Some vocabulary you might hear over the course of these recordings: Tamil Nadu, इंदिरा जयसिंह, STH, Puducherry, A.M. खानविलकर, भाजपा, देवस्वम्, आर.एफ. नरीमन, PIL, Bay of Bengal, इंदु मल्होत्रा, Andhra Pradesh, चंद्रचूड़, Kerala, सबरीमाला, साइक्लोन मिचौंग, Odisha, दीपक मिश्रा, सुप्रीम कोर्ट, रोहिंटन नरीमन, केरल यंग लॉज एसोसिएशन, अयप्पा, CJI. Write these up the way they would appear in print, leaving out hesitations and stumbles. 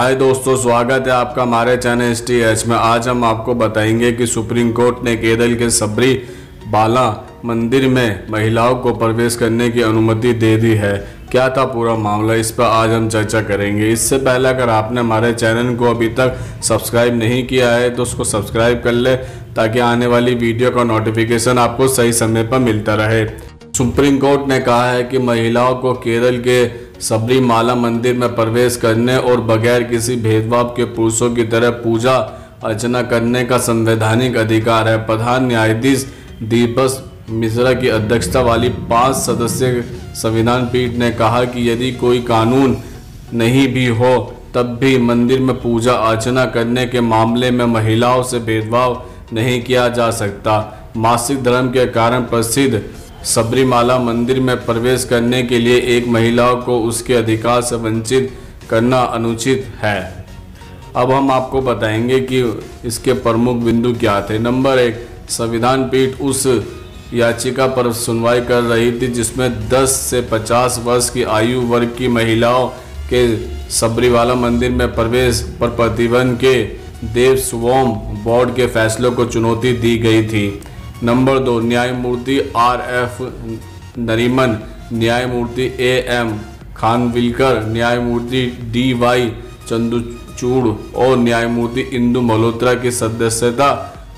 हाय दोस्तों, स्वागत है आपका हमारे चैनल STH में। आज हम आपको बताएंगे कि सुप्रीम कोर्ट ने केरल के सबरीमाला मंदिर में महिलाओं को प्रवेश करने की अनुमति दे दी है। क्या था पूरा मामला, इस पर आज हम चर्चा करेंगे। इससे पहले अगर आपने हमारे चैनल को अभी तक सब्सक्राइब नहीं किया है तो उसको सब्सक्राइब कर ले ताकि आने वाली वीडियो का नोटिफिकेशन आपको सही समय पर मिलता रहे। सुप्रीम कोर्ट ने कहा है कि महिलाओं को केरल के सबरीमाला मंदिर में प्रवेश करने और बगैर किसी भेदभाव के पुरुषों की तरह पूजा अर्चना करने का संवैधानिक अधिकार है। प्रधान न्यायाधीश दीपक मिश्रा की अध्यक्षता वाली 5 सदस्यीय संविधान पीठ ने कहा कि यदि कोई कानून नहीं भी हो तब भी मंदिर में पूजा अर्चना करने के मामले में महिलाओं से भेदभाव नहीं किया जा सकता। मासिक धर्म के कारण प्रसिद्ध सबरीमाला मंदिर में प्रवेश करने के लिए एक महिला को उसके अधिकार से वंचित करना अनुचित है। अब हम आपको बताएंगे कि इसके प्रमुख बिंदु क्या थे। नंबर 1, संविधान पीठ उस याचिका पर सुनवाई कर रही थी जिसमें 10 से 50 वर्ष की आयु वर्ग की महिलाओं के सबरीमाला मंदिर में प्रवेश पर प्रतिबंध के देवस्वम् बोर्ड के फैसलों को चुनौती दी गई थी। नंबर 2, न्यायमूर्ति आर.एफ. नरीमन, न्यायमूर्ति A.M. खानविलकर, न्यायमूर्ति DY. चंदू चूड़ और न्यायमूर्ति इंदु मल्होत्रा की सदस्यता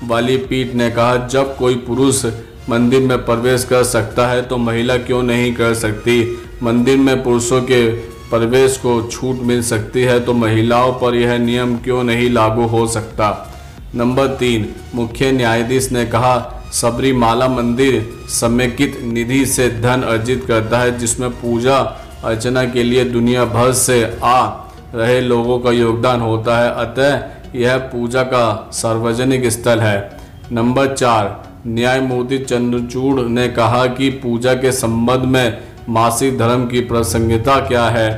वाली पीठ ने कहा, जब कोई पुरुष मंदिर में प्रवेश कर सकता है तो महिला क्यों नहीं कर सकती। मंदिर में पुरुषों के प्रवेश को छूट मिल सकती है तो महिलाओं पर यह नियम क्यों नहीं लागू हो सकता। नंबर 3, मुख्य न्यायाधीश ने कहा, सबरीमाला मंदिर समेकित निधि से धन अर्जित करता है जिसमें पूजा अर्चना के लिए दुनिया भर से आ रहे लोगों का योगदान होता है, अतः यह पूजा का सार्वजनिक स्थल है। नंबर 4, न्यायमूर्ति चंद्रचूड़ ने कहा कि पूजा के संबंध में मासिक धर्म की प्रासंगिकता क्या है,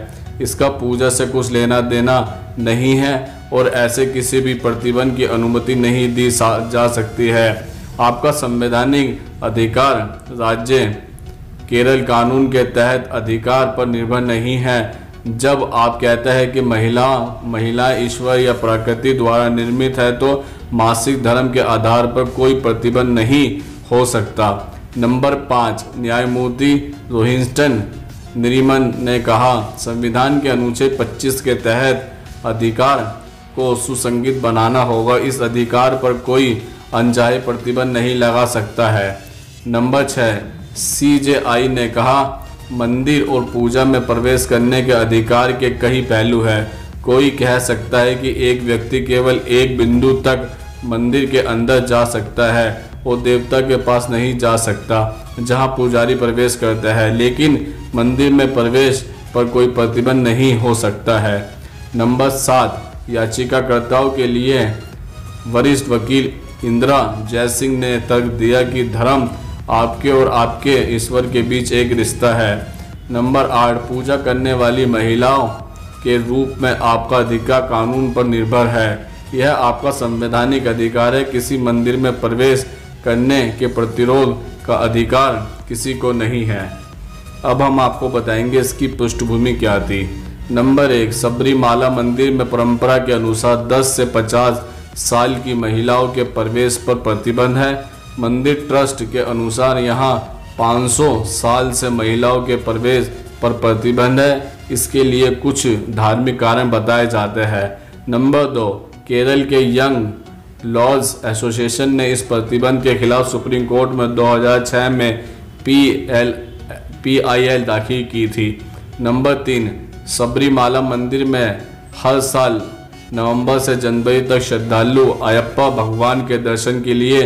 इसका पूजा से कुछ लेना देना नहीं है और ऐसे किसी भी प्रतिबंध की अनुमति नहीं दी जा सकती है। आपका संवैधानिक अधिकार राज्य केरल कानून के तहत अधिकार पर निर्भर नहीं है। जब आप कहते हैं कि महिला ईश्वर या प्रकृति द्वारा निर्मित है तो मासिक धर्म के आधार पर कोई प्रतिबंध नहीं हो सकता। नंबर 5, न्यायमूर्ति रोहिंटन नरीमन ने कहा, संविधान के अनुच्छेद 25 के तहत अधिकार को सुसंगत बनाना होगा। इस अधिकार पर कोई अनचाहे प्रतिबंध नहीं लगा सकता है। नंबर 6, CJI ने कहा, मंदिर और पूजा में प्रवेश करने के अधिकार के कई पहलू हैं। कोई कह सकता है कि एक व्यक्ति केवल एक बिंदु तक मंदिर के अंदर जा सकता है और देवता के पास नहीं जा सकता जहां पुजारी प्रवेश करता है, लेकिन मंदिर में प्रवेश पर कोई प्रतिबंध नहीं हो सकता है। नंबर 7, याचिकाकर्ताओं के लिए वरिष्ठ वकील इंदिरा जयसिंह ने तर्क दिया कि धर्म आपके और आपके ईश्वर के बीच एक रिश्ता है। नंबर 8, पूजा करने वाली महिलाओं के रूप में आपका अधिकार कानून पर निर्भर है। यह आपका संवैधानिक अधिकार है। किसी मंदिर में प्रवेश करने के प्रतिरोध का अधिकार किसी को नहीं है। अब हम आपको बताएंगे इसकी पृष्ठभूमि क्या थी। नंबर 1, सबरीमाला मंदिर में परंपरा के अनुसार 10 से 50 साल की महिलाओं के प्रवेश पर प्रतिबंध है। मंदिर ट्रस्ट के अनुसार यहाँ 500 साल से महिलाओं के प्रवेश पर प्रतिबंध है। इसके लिए कुछ धार्मिक कारण बताए जाते हैं। नंबर 2, केरल के यंग लॉज एसोसिएशन ने इस प्रतिबंध के खिलाफ सुप्रीम कोर्ट में 2006 में PIL दाखिल की थी। नंबर 3, सबरीमाला मंदिर में हर साल नवंबर से जनवरी तक श्रद्धालु अयप्पा भगवान के दर्शन के लिए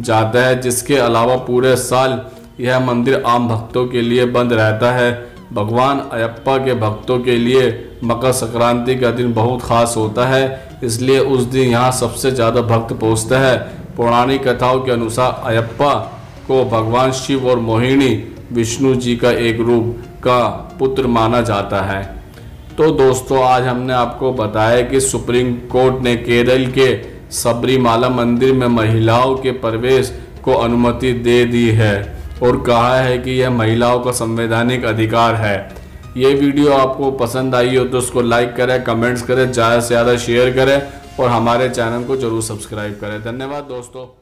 जाता है, जिसके अलावा पूरे साल यह मंदिर आम भक्तों के लिए बंद रहता है। भगवान अयप्पा के भक्तों के लिए मकर संक्रांति का दिन बहुत खास होता है, इसलिए उस दिन यहाँ सबसे ज़्यादा भक्त पहुँचते हैं। पौराणिक कथाओं के अनुसार अयप्पा को भगवान शिव और मोहिनी विष्णु जी का एक रूप का पुत्र माना जाता है। तो दोस्तों, आज हमने आपको बताया कि सुप्रीम कोर्ट ने केरल के सबरीमाला मंदिर में महिलाओं के प्रवेश को अनुमति दे दी है और कहा है कि यह महिलाओं का संवैधानिक अधिकार है। ये वीडियो आपको पसंद आई हो तो उसको लाइक करें, कमेंट्स करें, ज़्यादा से ज़्यादा शेयर करें और हमारे चैनल को जरूर सब्सक्राइब करें। धन्यवाद दोस्तों।